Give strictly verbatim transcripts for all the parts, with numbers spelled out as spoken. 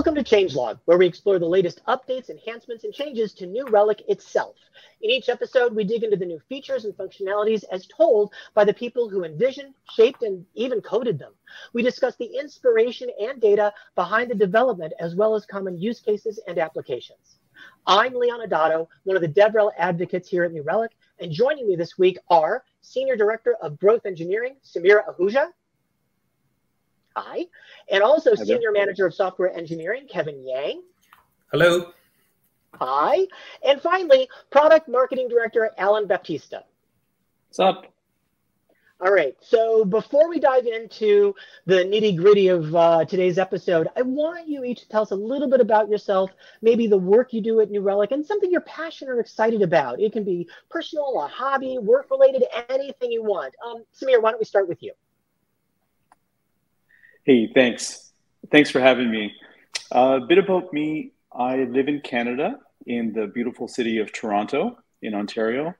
Welcome to Changelog, where we explore the latest updates, enhancements, and changes to New Relic itself. In each episode, we dig into the new features and functionalities as told by the people who envisioned, shaped, and even coded them. We discuss the inspiration and data behind the development, as well as common use cases and applications. I'm Leon Adato, one of the DevRel advocates here at New Relic, and joining me this week are Senior Director of Growth Engineering, Samir Ahuja. Hi. And also Hi Senior Manager of Software Engineering, Kevin Yang. Hello. Hi. And finally, Product Marketing Director, Alan Baptista. What's up? All right. So before we dive into the nitty gritty of uh, today's episode, I want you each to tell us a little bit about yourself, maybe the work you do at New Relic and something you're passionate or excited about. It can be personal, a hobby, work-related, anything you want. Um, Samir, why don't we start with you? Hey, thanks. Thanks for having me. A uh, bit about me. I live in Canada, in the beautiful city of Toronto, in Ontario.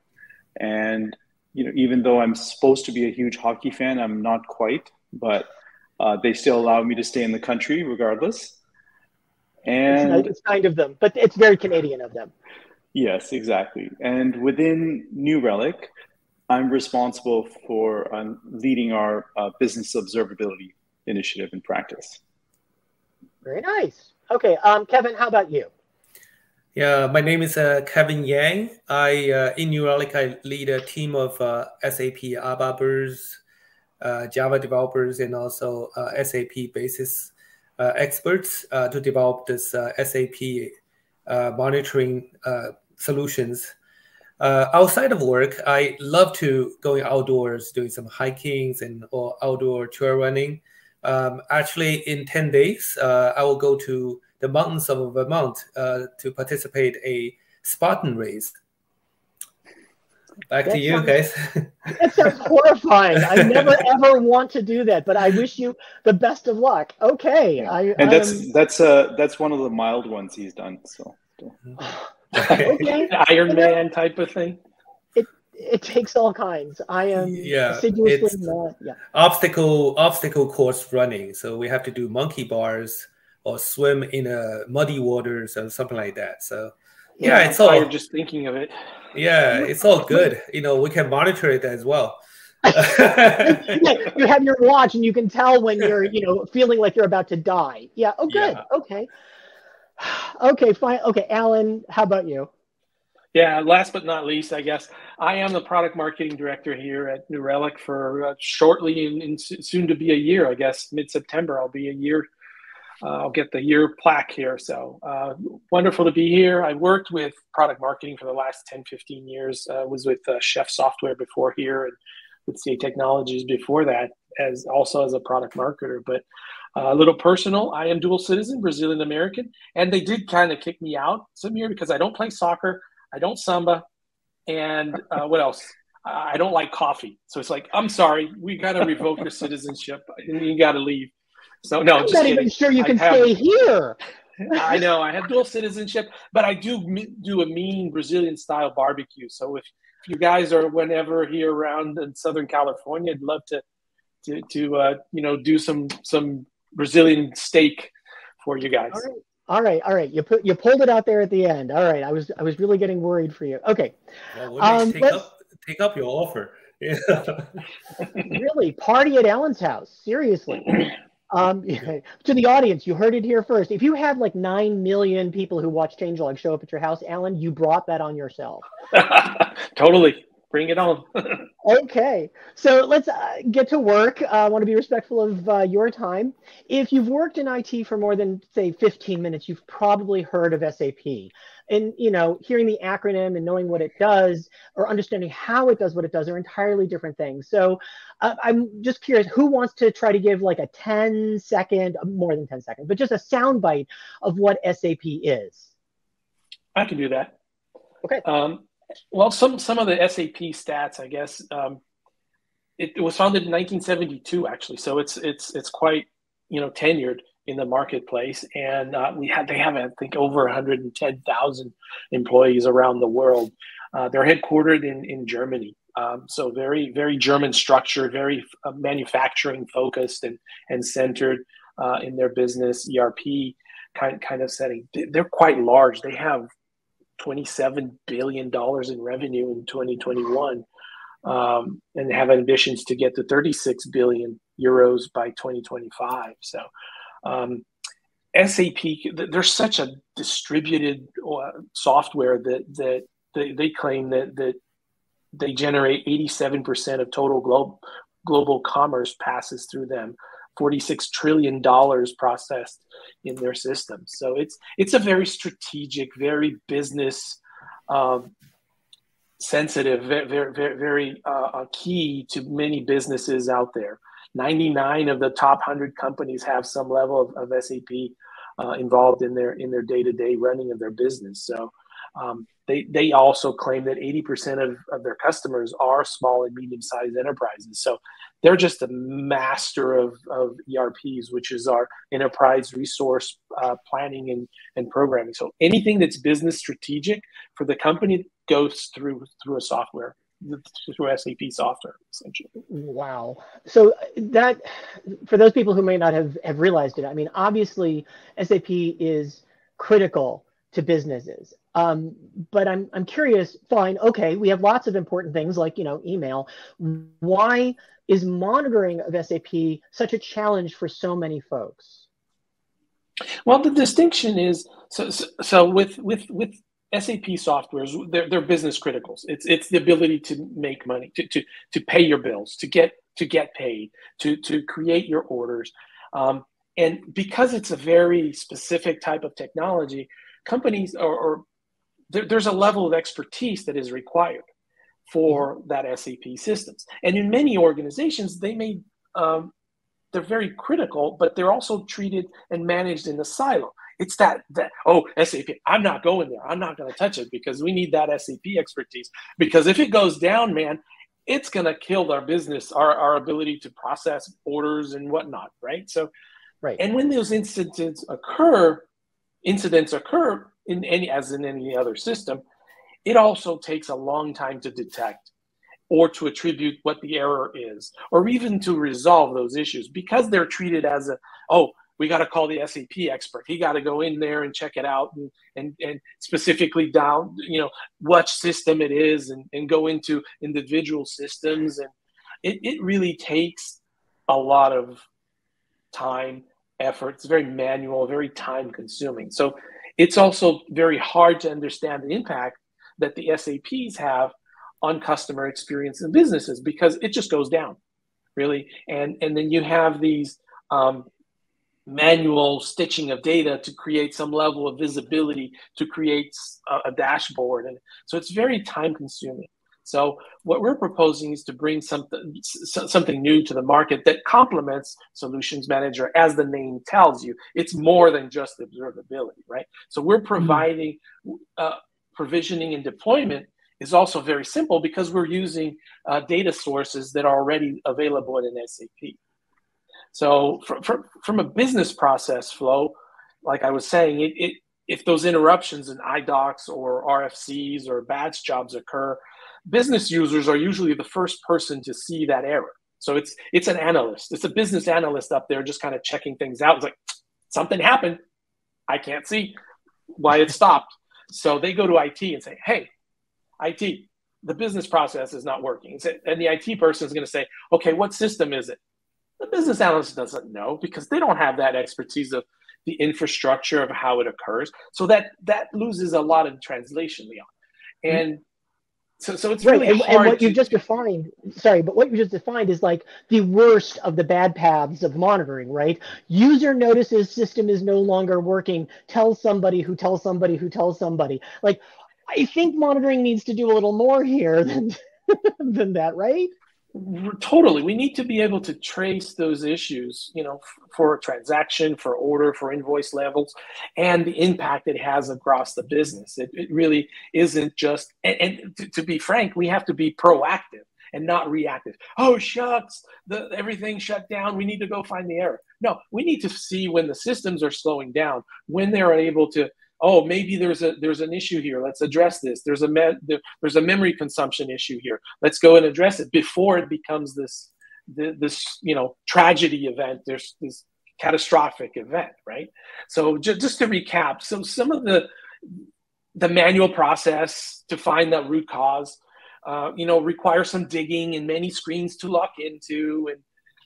And, you know, even though I'm supposed to be a huge hockey fan, I'm not quite, but uh, they still allow me to stay in the country regardless. And it's kind of them, but it's very Canadian of them. Yes, exactly. And within New Relic, I'm responsible for um, leading our uh, business observability initiative and practice. Very nice. Okay, um, Kevin, how about you? Yeah, my name is uh, Kevin Yang. I uh, in New Relic, I lead a team of uh, S A P ABAPers, uh, Java developers, and also uh, S A P basis uh, experts uh, to develop this uh, S A P uh, monitoring uh, solutions. Uh, outside of work, I love to going outdoors, doing some hikings and or outdoor trail running. Um, actually, in ten days, uh, I will go to the mountains of Vermont uh, to participate a Spartan race. Back that to you sounds, guys. That sounds horrifying. I never, ever want to do that, but I wish you the best of luck. Okay. Yeah. I, and that's, um, that's, uh, that's one of the mild ones he's done. So okay. Iron Man type of thing. It takes all kinds. I am yeah, assiduously not. Yeah. Obstacle, obstacle course running. So we have to do monkey bars or swim in a muddy waters or something like that. So yeah, yeah it's all. I'm just thinking of it. Yeah, it's all good. You know, we can monitor it as well. You have your watch, and you can tell when you're, you know, feeling like you're about to die. Yeah. Oh, good. Yeah. Okay. Okay. Fine. Okay, Alan, how about you? Yeah, last but not least, I guess, I am the product marketing director here at New Relic for uh, shortly and, and soon to be a year, I guess, mid-September. I'll be a year, uh, I'll get the year plaque here. So uh, wonderful to be here. I worked with product marketing for the last ten, fifteen years. I uh, was with uh, Chef Software before here and with C A Technologies before that, as also as a product marketer. But Uh, a little personal, I am dual citizen, Brazilian-American, and they did kind of kick me out, Samir, because I don't play soccer, I don't samba, and uh, what else? I don't like coffee. So it's like, I'm sorry, we got to revoke your citizenship, you got to leave. So no, I'm just not kidding. Even sure you I can have, stay here. I know, I have dual citizenship, but I do do a mean Brazilian-style barbecue. So if you guys are whenever here around in Southern California, I'd love to, to, to uh, you know, do some some Brazilian steak for you guys. All right, all right, all right. You put you pulled it out there at the end. All right, I was I was really getting worried for you. Okay, well, we'll um, take, up, take up your offer. Yeah. Really, party at Alan's house. Seriously. Um, yeah. To the audience, you heard it here first. If you had like nine million people who watch Changelog show up at your house, Alan, you brought that on yourself. Totally. Bring it on. Okay, so let's uh, get to work. Uh, I want to be respectful of uh, your time. If you've worked in I T for more than, say, fifteen minutes, you've probably heard of S A P. And, you know, hearing the acronym and knowing what it does or understanding how it does what it does are entirely different things. So uh, I'm just curious, who wants to try to give like a ten second, more than ten seconds, but just a soundbite of what S A P is? I can do that. Okay. Um, Well, some, some of the S A P stats, I guess, um, it, it was founded in nineteen seventy-two, actually. So it's it's it's quite, you know, tenured in the marketplace. And uh, we had, they have, I think, over one hundred ten thousand employees around the world. Uh, they're headquartered in, in Germany. Um, so very, very German structured, very uh, manufacturing focused and, and centered uh, in their business, E R P. kind kind of setting. They're quite large. They have twenty-seven billion dollars in revenue in twenty twenty-one, um, and have ambitions to get to thirty-six billion euros by twenty twenty-five. So um, S A P, they're such a distributed uh, software that that they, they claim that that they generate eighty-seven percent of total global global commerce passes through them. forty-six trillion dollars processed in their system. So it's it's a very strategic, very business um, sensitive, very very, very uh, key to many businesses out there. ninety-nine of the top one hundred companies have some level of, of S A P uh, involved in their in their day-to-day running of their business. So um, they they also claim that eighty percent of, of their customers are small and medium-sized enterprises. So they're just a master of, of E R Ps, which is our enterprise resource uh, planning and, and programming. So anything that's business strategic for the company goes through through a software, through S A P software, essentially. Wow. So that, for those people who may not have, have realized it, I mean, obviously S A P is critical to businesses. Um, but I'm, I'm curious, fine, okay, we have lots of important things like, you know, email. Why is monitoring of S A P such a challenge for so many folks? Well, the distinction is, so, so, so with, with, with S A P softwares, they're, they're business criticals. It's, it's the ability to make money, to, to, to pay your bills, to get, to get paid, to, to create your orders. Um, and because it's a very specific type of technology, companies are, or there, there's a level of expertise that is required for that S A P systems. And in many organizations, they may, um, they're very critical, but they're also treated and managed in the silo. It's that, that, oh, S A P, I'm not going there. I'm not going to touch it because we need that S A P expertise. Because if it goes down, man, it's going to kill our business, our, our ability to process orders and whatnot, right? So, right. And when those incidents occur, incidents occur in any, as in any other system, it also takes a long time to detect or to attribute what the error is, or even to resolve those issues because they're treated as a, oh, we got to call the S A P expert. He got to go in there and check it out and, and, and specifically down, you know, what system it is and, and go into individual systems. And it, it really takes a lot of time, effort. It's very manual, very time consuming. So it's also very hard to understand the impact that the S A Ps have on customer experience and businesses because it just goes down, really. And, and then you have these um, manual stitching of data to create some level of visibility, to create a, a dashboard. And so it's very time consuming. So what we're proposing is to bring something, something new to the market that complements Solutions Manager, as the name tells you. It's more than just observability, right? So we're providing, uh, provisioning and deployment is also very simple because we're using uh, data sources that are already available in S A P. So for, for, from a business process flow, like I was saying, it, it, if those interruptions in I DOCs or R F Cs or batch jobs occur, business users are usually the first person to see that error. So it's it's an analyst. It's a business analyst up there just kind of checking things out. It's like, something happened. I can't see why it stopped. So they go to I T and say, hey, I T, the business process is not working. And the I T person is going to say, okay, what system is it? The business analyst doesn't know because they don't have that expertise of the infrastructure of how it occurs. So that, that loses a lot of translation, Leon. And mm-hmm. So, so it's really right. and, hard and what to, you just defined, sorry, but what you just defined is like the worst of the bad paths of monitoring, right? User notices system is no longer working. Tell somebody who tells somebody who tells somebody. Like, I think monitoring needs to do a little more here than, than that, right? Totally. We need to be able to trace those issues, you know, for transaction, for order, for invoice levels, and the impact it has across the business. It, it really isn't just, and, and to, to be frank, we have to be proactive and not reactive. Oh, shucks, the, everything shut down. We need to go find the error. No, we need to see when the systems are slowing down, when they're able to, oh, maybe there's a there's an issue here. Let's address this. There's a me there's a memory consumption issue here. Let's go and address it before it becomes this this, this you know tragedy event. There's this catastrophic event, right? So just, just to recap, some some of the the manual process to find that root cause, uh, you know, requires some digging and many screens to look into, and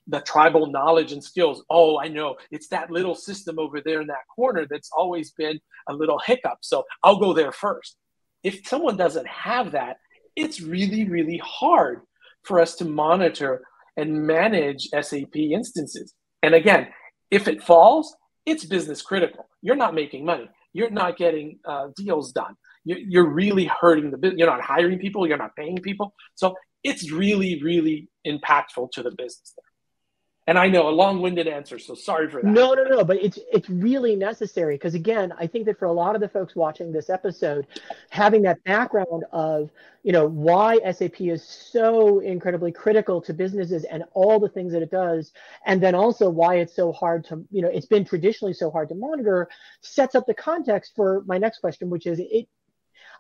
the tribal knowledge and skills. Oh, I know, it's that little system over there in that corner that's always been a little hiccup, so I'll go there first. If someone doesn't have that, it's really, really hard for us to monitor and manage S A P instances. And again, if it falls, it's business critical. You're not making money. You're not getting uh, deals done. You're, you're really hurting the business. You're not hiring people. You're not paying people. So it's really, really impactful to the business there. And I know, a long-winded answer, so sorry for that. No, no, no, but it's it's really necessary, because again, I think that for a lot of the folks watching this episode, having that background of, you know, why S A P is so incredibly critical to businesses and all the things that it does, and then also why it's so hard to, you know, it's been traditionally so hard to monitor, sets up the context for my next question, which is it.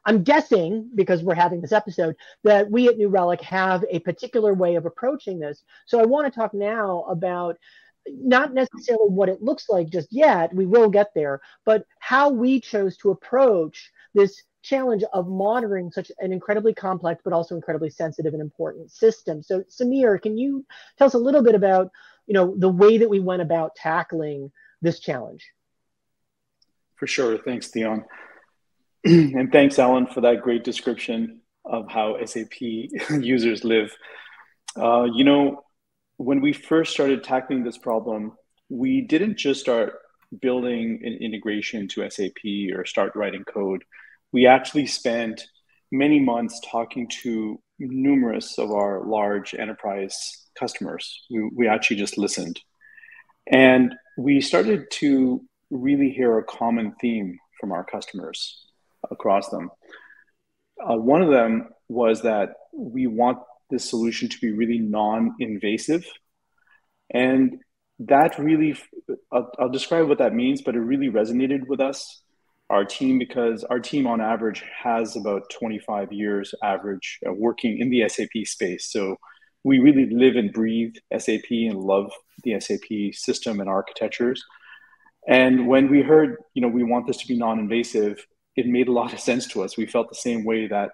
I'm guessing, because we're having this episode, that we at New Relic have a particular way of approaching this. So I want to talk now about not necessarily what it looks like just yet, we will get there, but how we chose to approach this challenge of monitoring such an incredibly complex, but also incredibly sensitive and important system. So Samir, can you tell us a little bit about, you know, the way that we went about tackling this challenge? For sure. Thanks, Leon. And thanks, Alan, for that great description of how S A P users live. Uh, you know, when we first started tackling this problem, we didn't just start building an integration to S A P or start writing code. We actually spent many months talking to numerous of our large enterprise customers. We, we actually just listened. And we started to really hear a common theme from our customers across them. Uh, one of them was that we want this solution to be really non-invasive. And that really, I'll, I'll describe what that means, but it really resonated with us, our team, because our team on average has about twenty-five years average uh, working in the S A P space. So we really live and breathe S A P and love the S A P system and architectures. And when we heard, you know, we want this to be non-invasive, it made a lot of sense to us. We felt the same way that,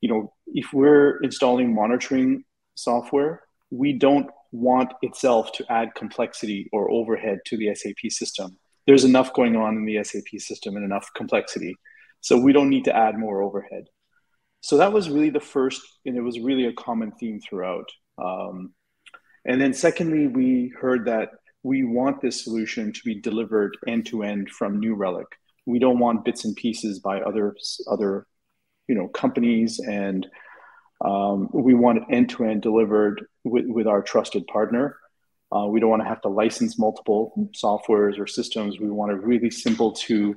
you know, if we're installing monitoring software, we don't want itself to add complexity or overhead to the S A P system. There's enough going on in the S A P system and enough complexity. So we don't need to add more overhead. So that was really the first, and it was really a common theme throughout. Um, and then secondly, we heard that we want this solution to be delivered end-to-end from New Relic. We don't want bits and pieces by other, other you know, companies, and um, we want it end-to-end delivered with, with our trusted partner. Uh, we don't want to have to license multiple softwares or systems. We want it really simple to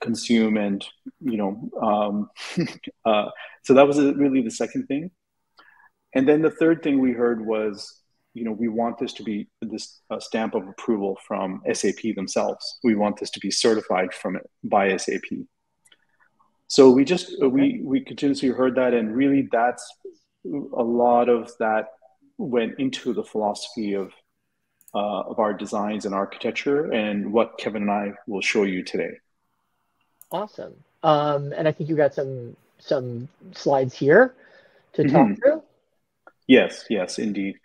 consume, and, you know, um, uh, so that was really the second thing. And then the third thing we heard was, you know, we want this to be this a stamp of approval from S A P themselves. We want this to be certified from it by S A P. So we just, okay. we, we continuously heard that, and really that's a lot of that went into the philosophy of, uh, of our designs and architecture, and what Kevin and I will show you today. Awesome. Um, and I think you got some, some slides here to talk mm-hmm. through. Yes, yes, indeed.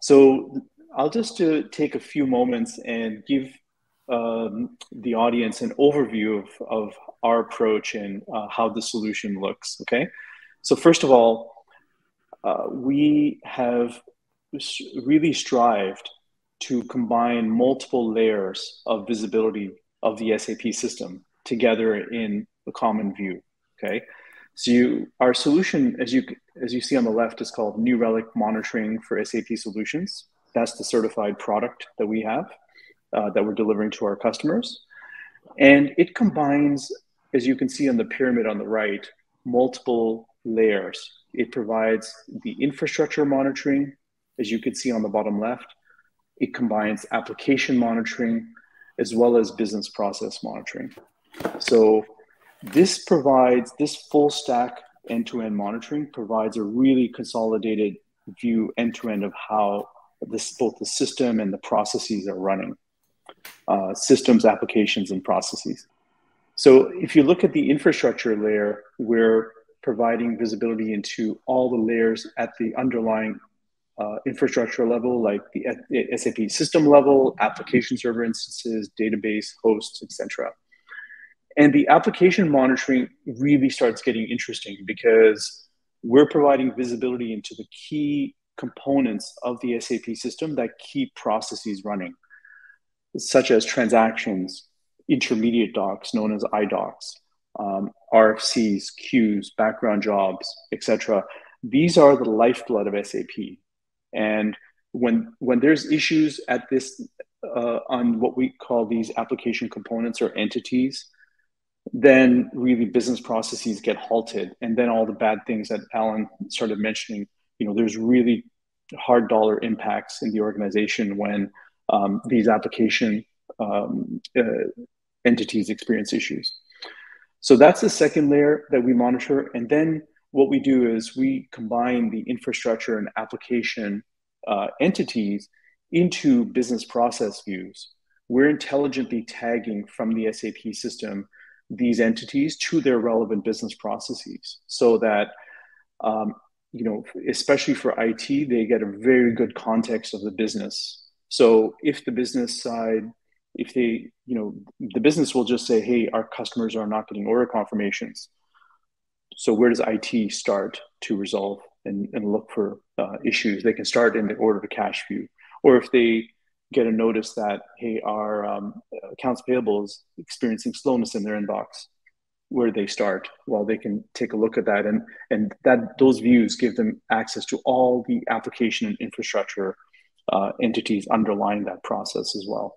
So I'll just uh, take a few moments and give um, the audience an overview of, of our approach and uh, how the solution looks, okay? So first of all, uh, we have really strived to combine multiple layers of visibility of the S A P system together in a common view, okay? So you, our solution, as you as you see on the left, is called New Relic Monitoring for S A P Solutions. That's the certified product that we have, uh, that we're delivering to our customers. And it combines, as you can see on the pyramid on the right, multiple layers. It provides the infrastructure monitoring, as you can see on the bottom left. It combines application monitoring, as well as business process monitoring. So this provides, this full stack end-to-end monitoring provides a really consolidated view end-to-end of how this, both the system and the processes are running uh, systems, applications, and processes. So if you look at the infrastructure layer, we're providing visibility into all the layers at the underlying uh, infrastructure level, like the S A P system level, application server instances, database, hosts, et cetera. And the application monitoring really starts getting interesting because we're providing visibility into the key components of the S A P system that keep processes running, such as transactions, intermediate docs known as I DOCs, um, R F Cs, queues, background jobs, et cetera. These are the lifeblood of S A P. And when, when there's issues at this, uh, on what we call these application components or entities, then really business processes get halted. And then all the bad things that Alan started mentioning, you know, there's really hard dollar impacts in the organization when um, these application um, uh, entities experience issues. So that's the second layer that we monitor. And then what we do is we combine the infrastructure and application uh, entities into business process views. We're intelligently tagging from the S A P system these entities to their relevant business processes so that, um, you know, especially for I T, they get a very good context of the business. So if the business side, if they, you know, the business will just say, hey, our customers are not getting order confirmations. So where does I T start to resolve and, and look for uh, issues? They can start in the order to cash view. Or if they get a notice that, hey, our um, accounts payable is experiencing slowness in their inbox, where they start? Well, they can take a look at that, and and that those views give them access to all the application and infrastructure uh, entities underlying that process as well.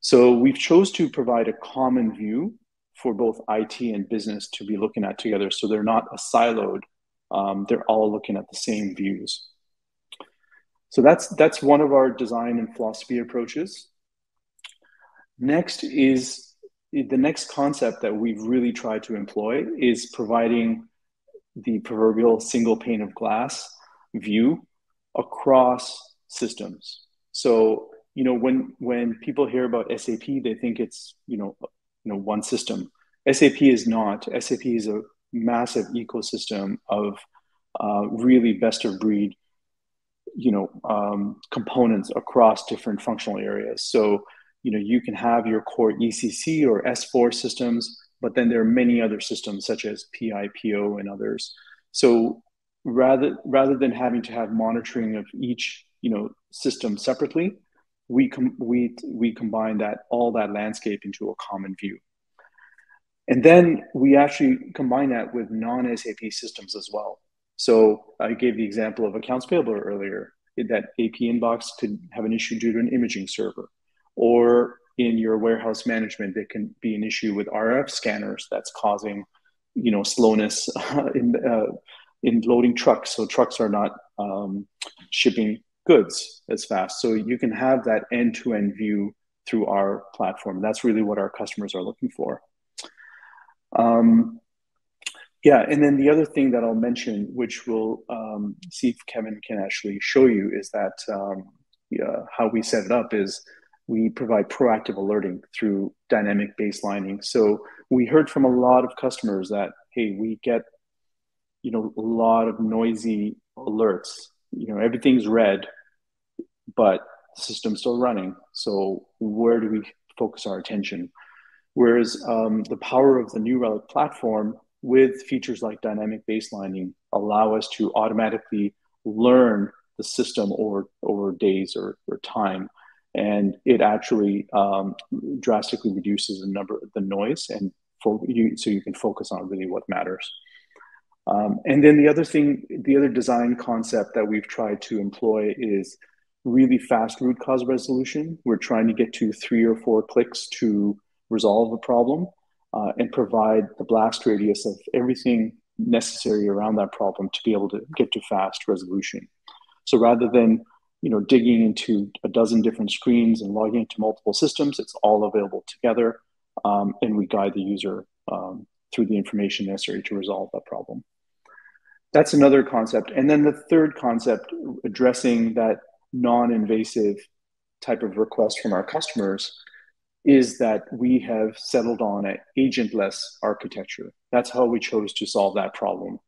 So we've chose to provide a common view for both I T and business to be looking at together, so they're not a siloed, um, they're all looking at the same views. So that's, that's one of our design and philosophy approaches. Next is, the next concept that we've really tried to employ is providing the proverbial single pane of glass view across systems. So, you know, when, when people hear about S A P, they think it's, you know, you know, one system. S A P is not. S A P is a massive ecosystem of uh, really best of breed, you know, um, components across different functional areas. So, you know, you can have your core E C C or S four systems, but then there are many other systems such as P I P O and others. So rather, rather than having to have monitoring of each, you know, system separately, we, com we, we combine that, all that landscape into a common view. And then we actually combine that with non-S A P systems as well. So I gave the example of accounts payable earlier, that A P inbox could have an issue due to an imaging server, or in your warehouse management, there can be an issue with R F scanners that's causing, you know, slowness in, uh, in loading trucks. So trucks are not um, shipping goods as fast. So you can have that end-to-end view through our platform. That's really what our customers are looking for. Um, Yeah, and then the other thing that I'll mention, which we'll um, see if Kevin can actually show you, is that um, yeah, how we set it up is we provide proactive alerting through dynamic baselining. So we heard from a lot of customers that, hey, we get, you know, a lot of noisy alerts. You know, everything's red, but the system's still running. So where do we focus our attention? Whereas um, the power of the New Relic platform with features like dynamic baselining allow us to automatically learn the system over, over days or, or time. And it actually um, drastically reduces the number the noise, and you, so you can focus on really what matters. Um, and then the other thing, the other design concept that we've tried to employ is really fast root cause resolution. We're trying to get to three or four clicks to resolve a problem. Uh, and provide the blast radius of everything necessary around that problem to be able to get to fast resolution. So rather than, you know, digging into a dozen different screens and logging into multiple systems, it's all available together, um, and we guide the user um, through the information necessary to resolve that problem. That's another concept. And then the third concept, addressing that non-invasive type of request from our customers, is that we have settled on an agentless architecture. That's how we chose to solve that problem.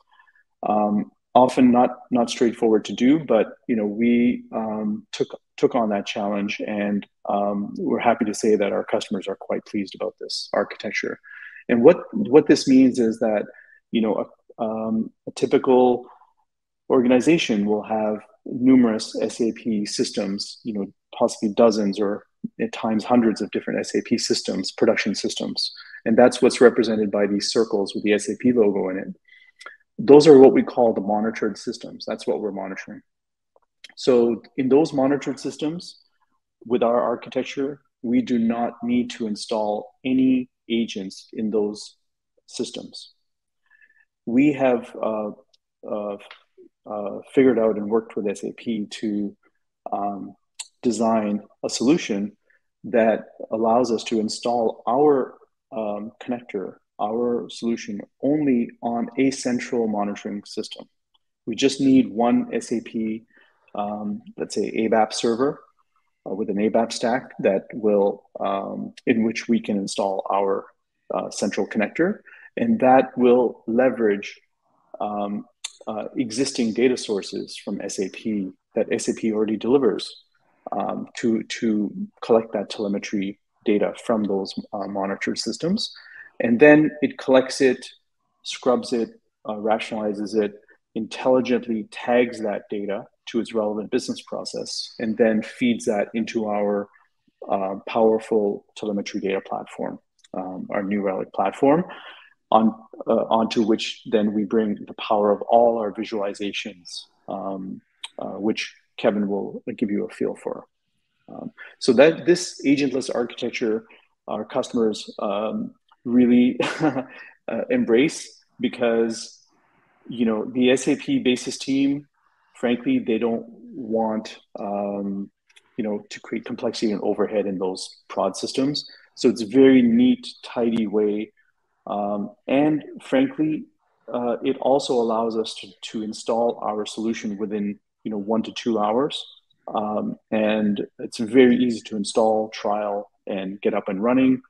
Um, often not not straightforward to do, but you know we um, took took on that challenge, and um, we're happy to say that our customers are quite pleased about this architecture. And what what this means is that you know a, um, a typical organization will have numerous S A P systems, you know, possibly dozens or at times hundreds of different S A P systems, production systems. And that's what's represented by these circles with the S A P logo in it. Those are what we call the monitored systems. That's what we're monitoring. So in those monitored systems, with our architecture, we do not need to install any agents in those systems. We have uh, uh, uh, figured out and worked with S A P to um, design a solution that allows us to install our um, connector, our solution, only on a central monitoring system. We just need one S A P, um, let's say ABAP server uh, with an ABAP stack that will, um, in which we can install our uh, central connector, and that will leverage um, uh, existing data sources from S A P that S A P already delivers. Um, to, to collect that telemetry data from those uh, monitored systems. And then it collects it, scrubs it, uh, rationalizes it, intelligently tags that data to its relevant business process, and then feeds that into our uh, powerful telemetry data platform, um, our New Relic platform, on, uh, onto which then we bring the power of all our visualizations, um, uh, which Kevin will give you a feel for. Um, so that this agentless architecture, our customers um, really uh, embrace, because you know the S A P basis team, frankly, they don't want um, you know to create complexity and overhead in those prod systems. So it's a very neat, tidy way, um, and frankly, uh, it also allows us to, to install our solution within you know, one to two hours. Um, and it's very easy to install, trial, and get up and running.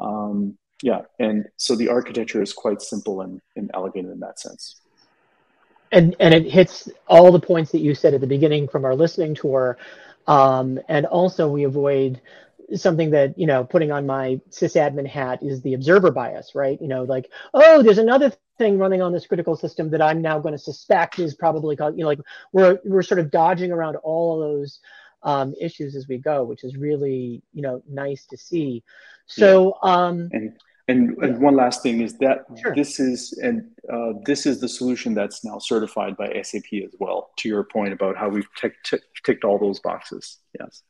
Um, yeah, and so the architecture is quite simple and, and elegant in that sense. And, and it hits all the points that you said at the beginning from our listening tour. Um, and also we avoid something that, you know, putting on my sysadmin hat, is the observer bias, right? You know, like, oh, there's another thing running on this critical system that I'm now going to suspect is probably, you know, like we're, we're sort of dodging around all of those um, issues as we go, which is really, you know, nice to see. So, yeah. um, and, and, and yeah. one last thing is that sure. this is, and uh, this is the solution that's now certified by S A P as well, to your point about how we've tick, tick, ticked all those boxes. Yes.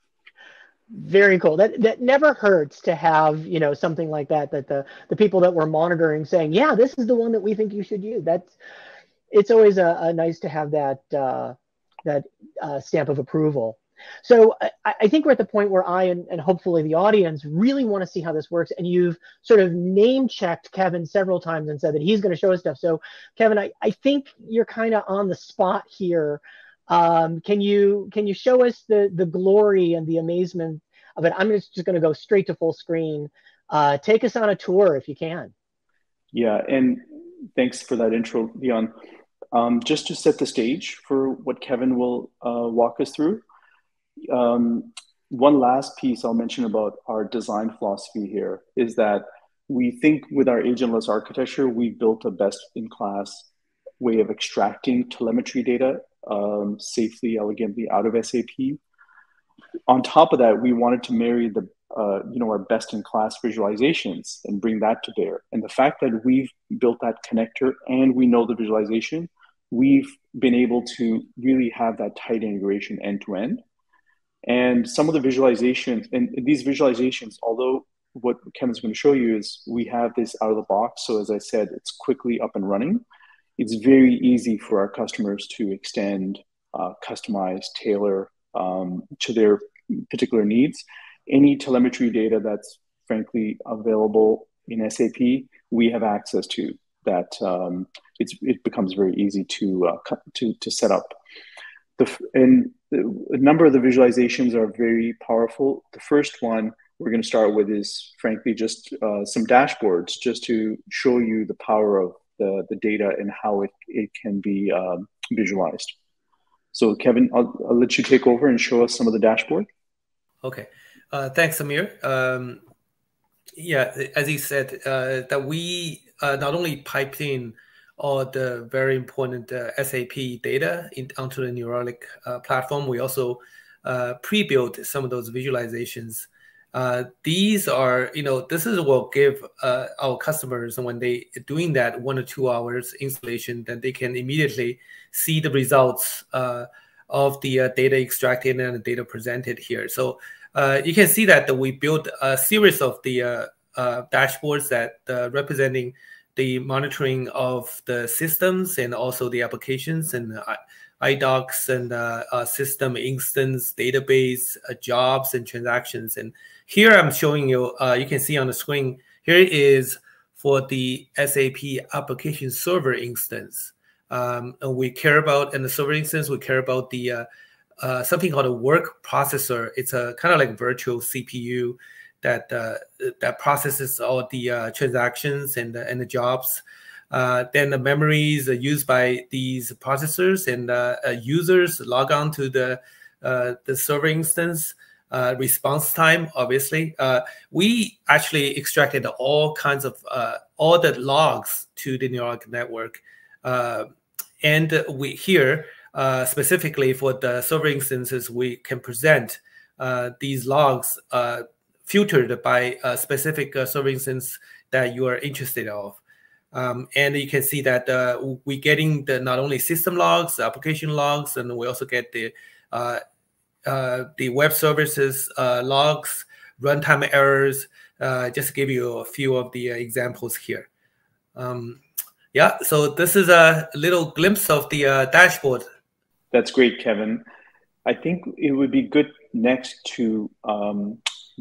Very cool. That that never hurts to have, you know, something like that, that the, the people that we're monitoring saying, yeah, this is the one that we think you should use. That's, it's always a, a nice to have that, uh, that uh, stamp of approval. So I, I think we're at the point where I and, and hopefully the audience really want to see how this works. And you've sort of name checked Kevin several times and said that he's going to show us stuff. So Kevin, I, I think you're kind of on the spot here. Um, can you can you show us the the glory and the amazement of it? I'm just, just going to go straight to full screen. Uh, take us on a tour if you can. Yeah, and thanks for that intro, Leon. Um, just to set the stage for what Kevin will uh, walk us through, um, one last piece I'll mention about our design philosophy here is that we think with our agentless architecture, we built a best-in-class way of extracting telemetry data Um, safely, elegantly out of S A P. On top of that, we wanted to marry the uh, you know our best-in-class visualizations and bring that to bear. And the fact that we've built that connector and we know the visualization, we've been able to really have that tight integration end-to-end. And some of the visualizations, and these visualizations, although what Kevin's going to show you is we have this out of the box. So as I said, it's quickly up and running. It's very easy for our customers to extend, uh, customize, tailor um, to their particular needs. Any telemetry data that's frankly available in S A P, we have access to that. Um, it's, it becomes very easy to uh, to, to set up. The, and a number of the visualizations are very powerful. The first one we're going to start with is, frankly, just uh, some dashboards, just to show you the power of the, the data and how it, it can be um, visualized. So Kevin, I'll, I'll let you take over and show us some of the dashboard. Okay, uh, thanks, Samir. Um, yeah, as he said, uh, that we uh, not only piped in all the very important uh, S A P data in, onto the New Relic uh, platform, we also uh, pre-built some of those visualizations. Uh, these are, you know, this is what give uh, our customers, and when they doing that one or two hours installation, then they can immediately see the results uh, of the uh, data extracted and the data presented here. So uh, you can see that, that we built a series of the uh, uh, dashboards that uh, representing the monitoring of the systems and also the applications and uh, I D O Cs and uh, uh, system instance, database, uh, jobs, and transactions. And here I'm showing you, uh, you can see on the screen, here is for the S A P application server instance. Um, and we care about, in the server instance, we care about the uh, uh, something called a work processor. It's a kind of like virtual C P U that uh, that processes all the uh, transactions and the, and the jobs. Uh, then the memories are used by these processors and uh, users log on to the uh, the server instance. Uh, response time, obviously, uh, we actually extracted all kinds of uh, all the logs to the New Relic network, uh, and we here uh, specifically for the server instances, we can present uh, these logs uh, filtered by a specific uh, server instance that you are interested of. Um, and you can see that uh, we're getting the not only system logs, application logs, and we also get the uh, uh, the web services uh, logs, runtime errors. Uh, just to give you a few of the examples here. Um, yeah, so this is a little glimpse of the uh, dashboard. That's great, Kevin. I think it would be good next to um,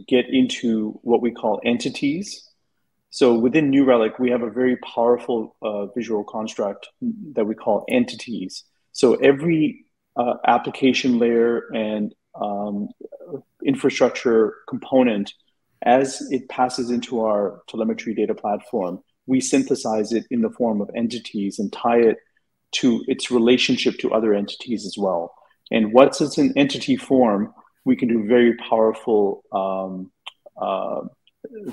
get into what we call entities. So within New Relic, we have a very powerful uh, visual construct that we call entities. So every uh, application layer and um, infrastructure component, as it passes into our telemetry data platform, we synthesize it in the form of entities and tie it to its relationship to other entities as well. And once it's in entity form, we can do very powerful um, uh,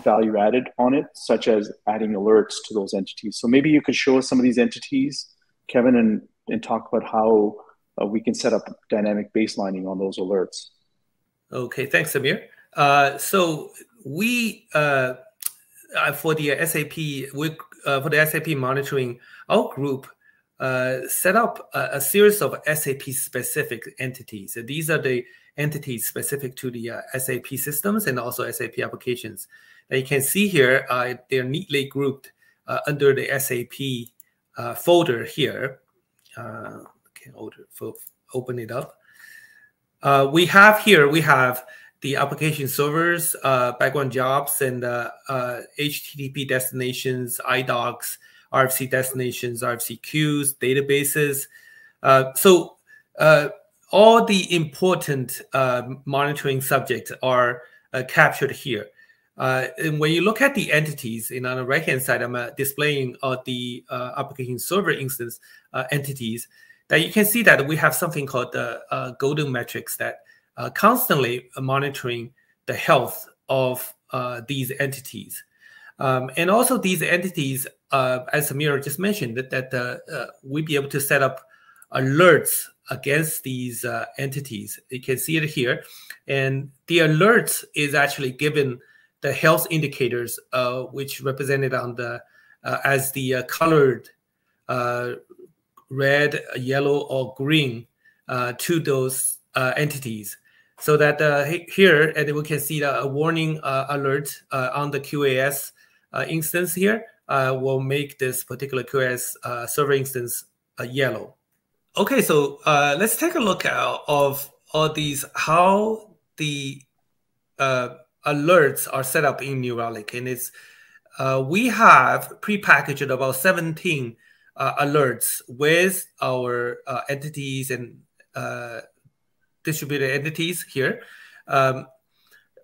value added on it, such as adding alerts to those entities. So maybe you could show us some of these entities, Kevin, and, and talk about how uh, we can set up dynamic baselining on those alerts. Okay, thanks, Samir. Uh, so we, uh, for the S A P, we, uh, for the S A P monitoring, our group uh, set up a, a series of S A P-specific entities. So these are the entities specific to the uh, S A P systems and also S A P applications. Now you can see here, uh, they're neatly grouped uh, under the S A P uh, folder here. Uh, can open it up. Uh, we have here, we have the application servers, uh, background jobs, and uh, uh, H T T P destinations, I D O Cs, R F C destinations, R F C queues, databases. Uh, so, uh, all the important uh, monitoring subjects are uh, captured here. Uh, and when you look at the entities, and on the right-hand side, I'm uh, displaying uh, the uh, application server instance uh, entities, that you can see that we have something called the uh, golden metrics that uh, constantly monitoring the health of uh, these entities. Um, and also these entities, uh, as Samir just mentioned, that, that uh, uh, we'd be able to set up alerts against these uh, entities. You can see it here. And the alerts is actually given the health indicators, uh, which represented on the, uh, as the uh, colored uh, red, yellow, or green uh, to those uh, entities. So that uh, here, and we can see the warning uh, alert uh, on the Q A S uh, instance here uh, will make this particular Q A S uh, server instance uh, yellow. Okay, so uh, let's take a look at of all these, how the uh, alerts are set up in New Relic. And it's, uh, we have prepackaged about seventeen uh, alerts with our uh, entities and uh, distributed entities here. Um,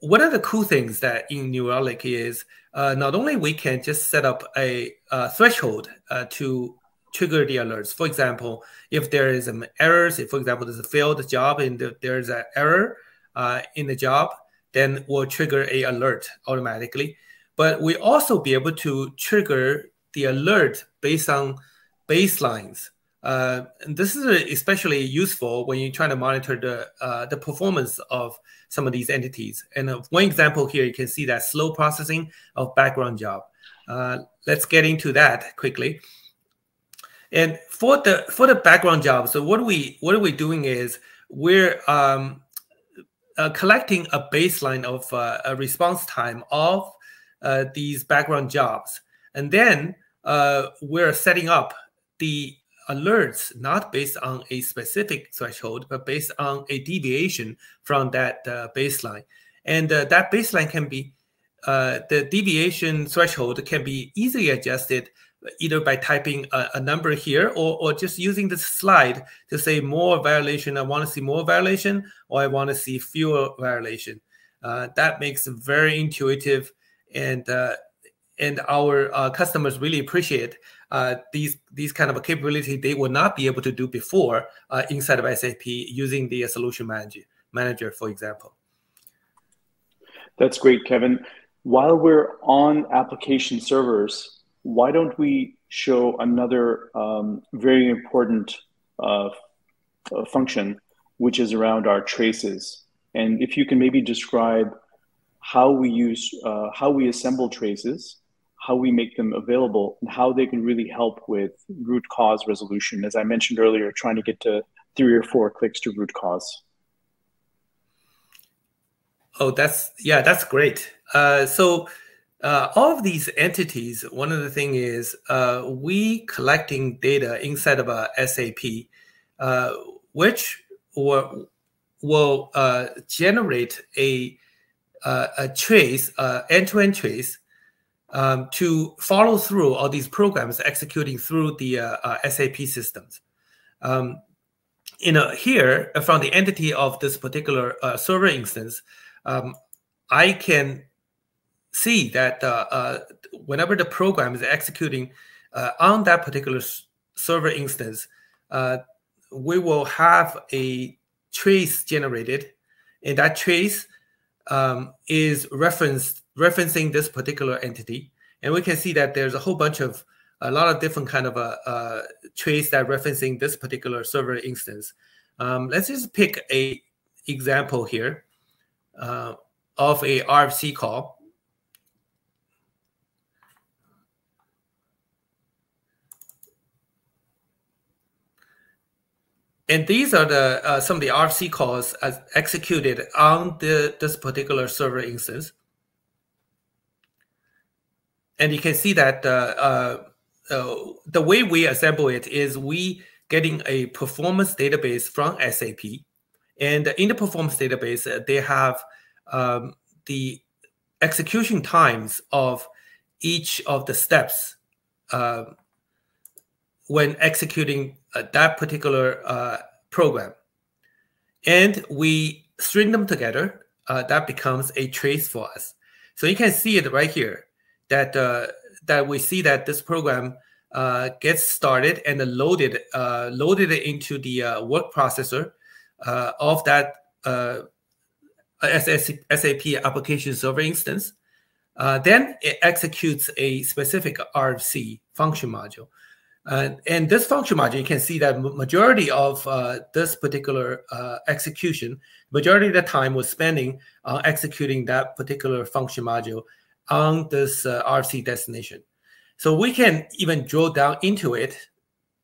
one of the cool things that in New Relic is uh, not only we can just set up a, a threshold uh, to trigger the alerts. For example, if there is an error, if for example, there's a failed job and there's an error uh, in the job, then we'll trigger a alert automatically. But we also be able to trigger the alert based on baselines. Uh, and this is especially useful when you're trying to monitor the uh, the performance of some of these entities. And uh, one example here, you can see that slow processing of background job. Uh, let's get into that quickly. And for the for the background job, so what we what are we doing is we're um, uh, collecting a baseline of uh, a response time of uh, these background jobs, and then uh, we're setting up the alerts not based on a specific threshold, but based on a deviation from that uh, baseline. And uh, that baseline can be uh, the deviation threshold can be easily adjusted, either by typing a, a number here or, or just using this slide to say more violation. I want to see more violation, or I want to see fewer violation. Uh, that makes it very intuitive, and uh, and our uh, customers really appreciate uh, these these kind of a capability they would not be able to do before uh, inside of S A P using the solution manager, manager, for example. That's great, Kevin. While we're on application servers, why don't we show another um, very important uh, uh, function, which is around our traces? And if you can maybe describe how we use, uh, how we assemble traces, how we make them available, and how they can really help with root cause resolution. As I mentioned earlier, trying to get to three or four clicks to root cause. Oh, that's, yeah, that's great. Uh, so. Uh, all of these entities, one of the thing is uh, we collecting data inside of a S A P, uh, which will, will uh, generate a, uh, a trace, uh, end-to-end trace, um, to follow through all these programs executing through the uh, uh, S A P systems. Um, you know, here, from the entity of this particular uh, server instance, um, I can see that uh, uh, whenever the program is executing uh, on that particular server instance, uh, we will have a trace generated, and that trace um, is referenced referencing this particular entity. And we can see that there's a whole bunch of a lot of different kind of a, a trace that referencing this particular server instance. Um, let's just pick a example here uh, of a R F C call. And these are the uh, some of the R F C calls as executed on the, this particular server instance. And you can see that uh, uh, uh, the way we assemble it is we getting a performance database from S A P. And in the performance database, they have um, the execution times of each of the steps uh, when executing Uh, that particular uh, program, and we string them together. Uh, that becomes a trace for us. So you can see it right here that uh, that we see that this program uh, gets started and loaded uh, loaded into the uh, work processor uh, of that uh, S A P application server instance. Uh, then it executes a specific R F C function module. Uh, and this function module, you can see that majority of uh, this particular uh, execution, majority of the time was spending on uh, executing that particular function module on this uh, R F C destination. So we can even drill down into it,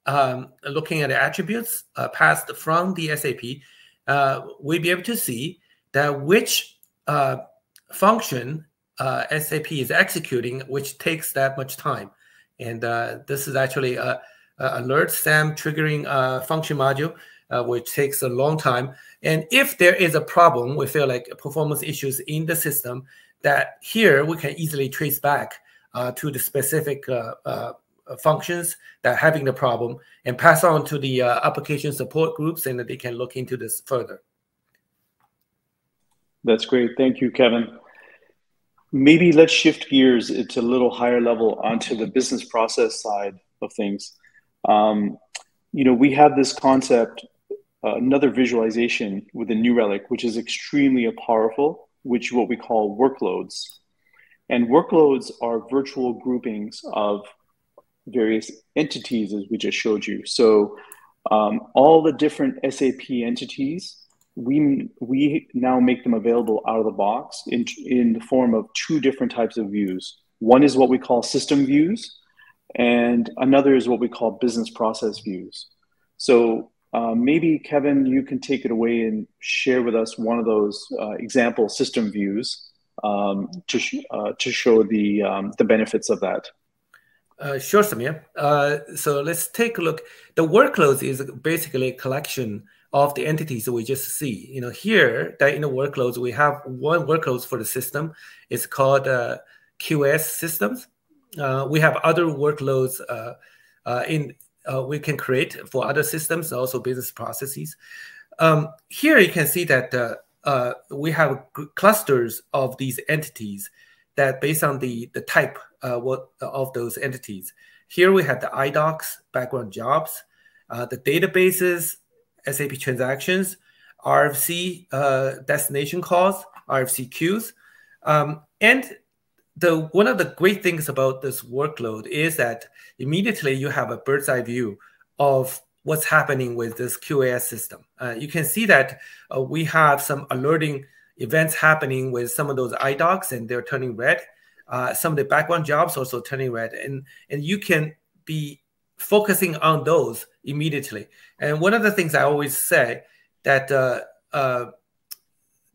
um, looking at the attributes uh, passed from the S A P, uh, we'll be able to see that which uh, function uh, S A P is executing, which takes that much time. And uh, this is actually a, a alert SAM triggering uh, function module, uh, which takes a long time. And if there is a problem, we feel like performance issues in the system, that here we can easily trace back uh, to the specific uh, uh, functions that are having the problem and pass on to the uh, application support groups, and that they can look into this further. That's great. Thank you, Kevin. Maybe let's shift gears to a little higher level onto the business process side of things. Um, you know, we have this concept, uh, another visualization with the New Relic, which is extremely powerful, which what we call workloads. And workloads are virtual groupings of various entities, as we just showed you. So um, all the different S A P entities, we, we now make them available out of the box in, in the form of two different types of views. One is what we call system views, and another is what we call business process views. So uh, maybe, Kevin, you can take it away and share with us one of those uh, example system views um, to, sh uh, to show the, um, the benefits of that. Uh, sure, Samir. Uh, so let's take a look. The workloads is basically a collection of the entities we just see. You know, here that in the workloads we have one workload for the system. It's called uh, Q S systems. Uh, we have other workloads uh, uh, in uh, we can create for other systems, also business processes. Um, here you can see that uh, uh, we have clusters of these entities that based on the the type uh, what, of those entities. Here we have the I docs, background jobs, uh, the databases, S A P transactions, R F C uh, destination calls, R F C queues, um, and the one of the great things about this workload is that immediately you have a bird's eye view of what's happening with this Q A S system. Uh, you can see that uh, we have some alerting events happening with some of those I docs, and they're turning red. Uh, some of the background jobs also turning red, and and you can be focusing on those immediately. And one of the things I always say that uh, uh,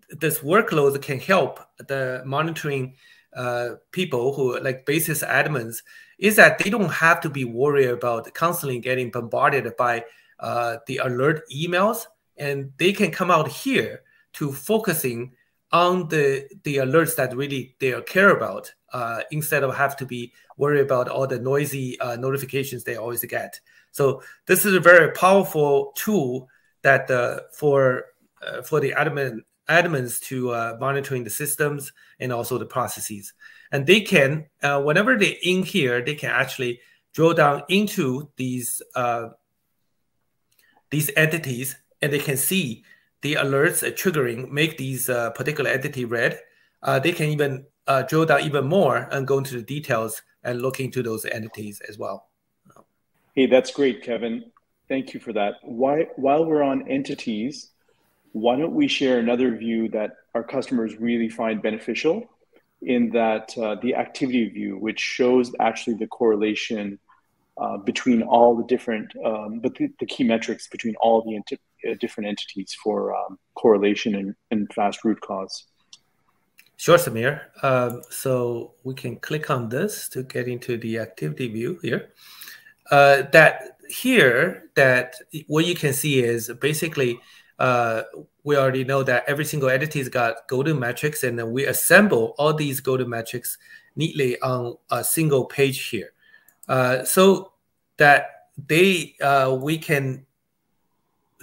this workload can help the monitoring uh, people who like basis admins is that they don't have to be worried about constantly getting bombarded by uh, the alert emails, and they can come out here to focusing on the, the alerts that really they care about uh, instead of have to be worried about all the noisy uh, notifications they always get. So this is a very powerful tool that uh, for uh, for the admin, admins to uh, monitoring the systems and also the processes. And they can, uh, whenever they're in here, they can actually drill down into these, uh, these entities, and they can see the alerts triggering make these uh, particular entity red. Uh, they can even uh, drill down even more and go into the details and look into those entities as well. Hey, that's great, Kevin. Thank you for that. Why, while we're on entities, why don't we share another view that our customers really find beneficial in that uh, the activity view, which shows actually the correlation uh, between all the different, um, but the, the key metrics between all the entities. Different entities for um, correlation and, and fast root cause. Sure, Samir. Um, so we can click on this to get into the activity view here. Uh, that here, that what you can see is basically uh, we already know that every single entity's got golden metrics, and then we assemble all these golden metrics neatly on a single page here, uh, so that they uh, we can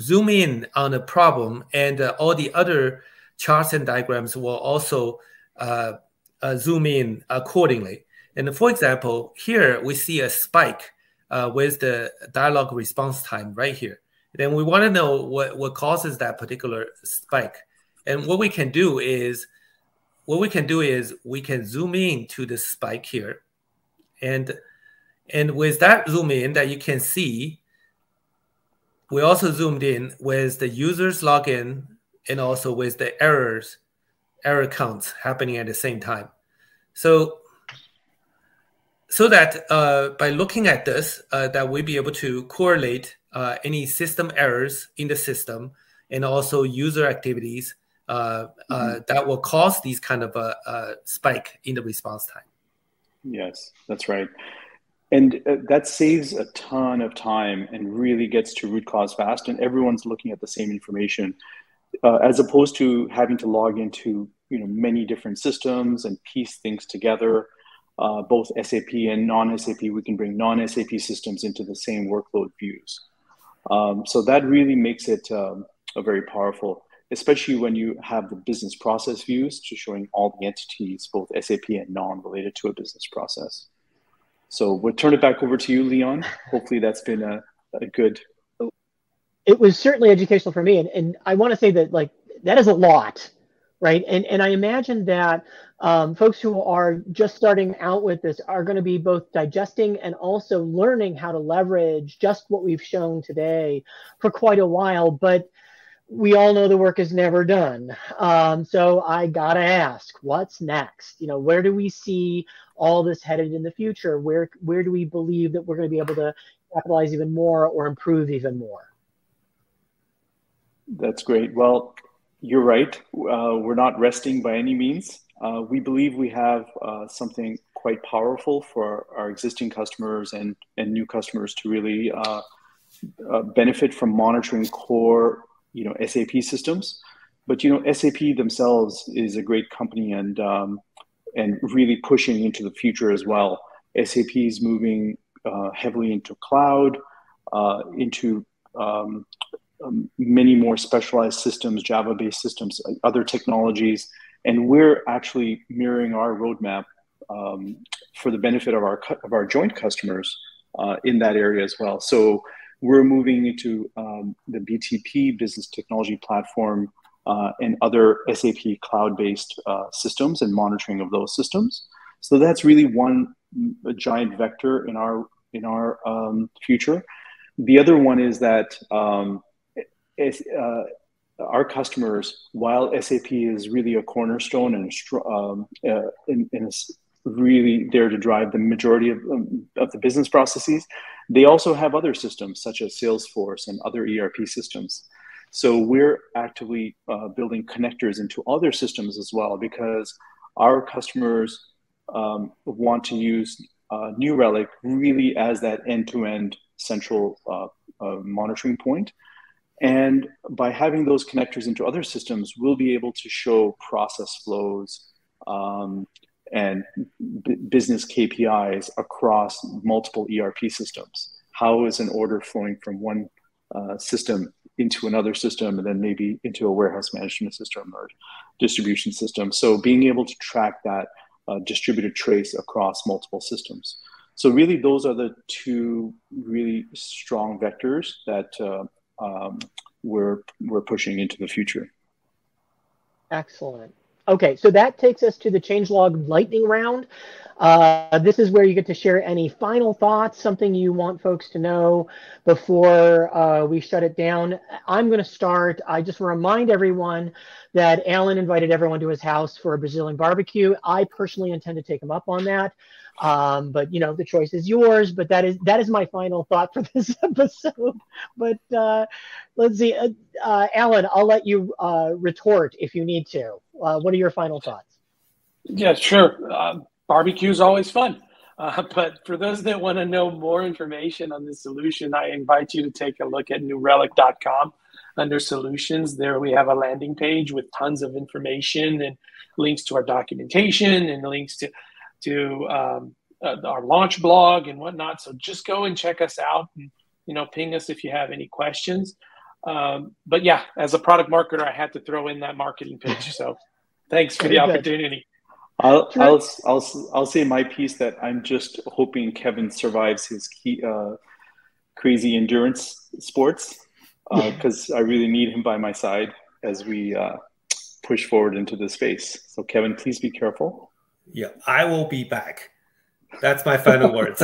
zoom in on a problem, and uh, all the other charts and diagrams will also uh, uh, zoom in accordingly. And for example, here we see a spike uh, with the dialogue response time right here. Then we want to know what, what causes that particular spike. And what we can do is, what we can do is we can zoom in to the spike here. And, and with that zoom in that you can see, we also zoomed in with the users login and also with the errors, error counts happening at the same time. So, so that uh, by looking at this, uh, that we'll be able to correlate uh, any system errors in the system and also user activities uh, mm-hmm. uh, that will cause these kind of a, a spike in the response time. Yes, that's right. And uh, that saves a ton of time and really gets to root cause fast. And everyone's looking at the same information, uh, as opposed to having to log into you know many different systems and piece things together. Uh, both S A P and non S A P, we can bring non S A P systems into the same workload views. Um, so that really makes it um, a very powerful. especially when you have the business process views to showing all the entities, both S A P and non, related to a business process. So we'll turn it back over to you, Leon. Hopefully that's been a, a good. It was certainly educational for me. And, and I want to say that, like, that is a lot, right? And, and I imagine that um, folks who are just starting out with this are going to be both digesting and also learning how to leverage just what we've shown today for quite a while. But we all know the work is never done. Um, so I got to ask, what's next? You know, where do we see all this headed in the future? Where, where do we believe that we're going to be able to capitalize even more or improve even more? That's great. Well, you're right. Uh, we're not resting by any means. Uh, we believe we have uh, something quite powerful for our, our existing customers and, and new customers to really uh, uh, benefit from monitoring core you know, S A P systems. But, you know, S A P themselves is a great company and, um, and really pushing into the future as well. S A P is moving uh, heavily into cloud, uh, into um, um, many more specialized systems, Java-based systems, other technologies. And we're actually mirroring our roadmap um, for the benefit of our, of our joint customers uh, in that area as well. So we're moving into um, the B T P business technology platform uh, and other S A P cloud-based uh, systems and monitoring of those systems. So that's really one giant vector in our in our um, future. The other one is that um, is, uh, our customers, while S A P is really a cornerstone and um, uh, in, in a, really there to drive the majority of, um, of the business processes, they also have other systems such as Salesforce and other E R P systems. So we're actively uh, building connectors into other systems as well, because our customers um, want to use uh, New Relic really as that end-to-end central uh, uh, monitoring point. And by having those connectors into other systems, we'll be able to show process flows, um, and b business K P Is across multiple E R P systems. How is an order flowing from one uh, system into another system, and then maybe into a warehouse management system or distribution system? So being able to track that uh, distributed trace across multiple systems. So really, those are the two really strong vectors that uh, um, we're, we're pushing into the future. Excellent. Okay, so that takes us to the changelog lightning round. Uh, this is where you get to share any final thoughts, something you want folks to know before uh, we shut it down. I'm going to start. I just want to remind everyone that Alan invited everyone to his house for a Brazilian barbecue. I personally intend to take him up on that. Um, but, you know, the choice is yours. But that is that is my final thought for this episode. But uh, let's see. Uh, uh, Alan, I'll let you uh, retort if you need to. Uh, what are your final thoughts? Yeah, sure. Uh, barbecue is always fun. Uh, but for those that want to know more information on this solution, I invite you to take a look at new relic dot com. Under solutions, there we have a landing page with tons of information and links to our documentation and links to to um, uh, our launch blog and whatnot. So just go and check us out and, you know, ping us if you have any questions. Um, but yeah, as a product marketer, I had to throw in that marketing pitch. So thanks for the opportunity. I'll, I'll, I'll, I'll say my piece that I'm just hoping Kevin survives his key, uh, crazy endurance sports, because uh, I really need him by my side as we uh, push forward into this space. So Kevin, please be careful. Yeah, I will be back. That's my final words.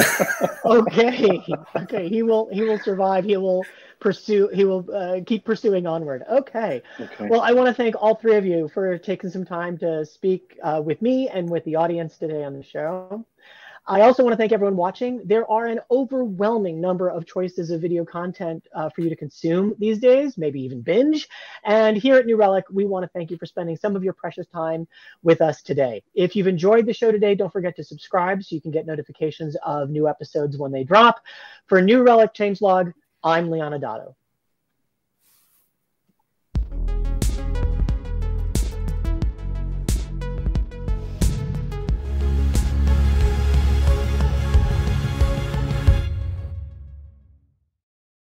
Okay, okay. He will. He will survive. He will pursue. He will uh, keep pursuing onward. Okay. Okay. Well, I want to thank all three of you for taking some time to speak uh, with me and with the audience today on the show. I also want to thank everyone watching. There are an overwhelming number of choices of video content uh, for you to consume these days, maybe even binge. And here at New Relic, we want to thank you for spending some of your precious time with us today. If you've enjoyed the show today, don't forget to subscribe so you can get notifications of new episodes when they drop. For New Relic Changelog, I'm Leon Adato.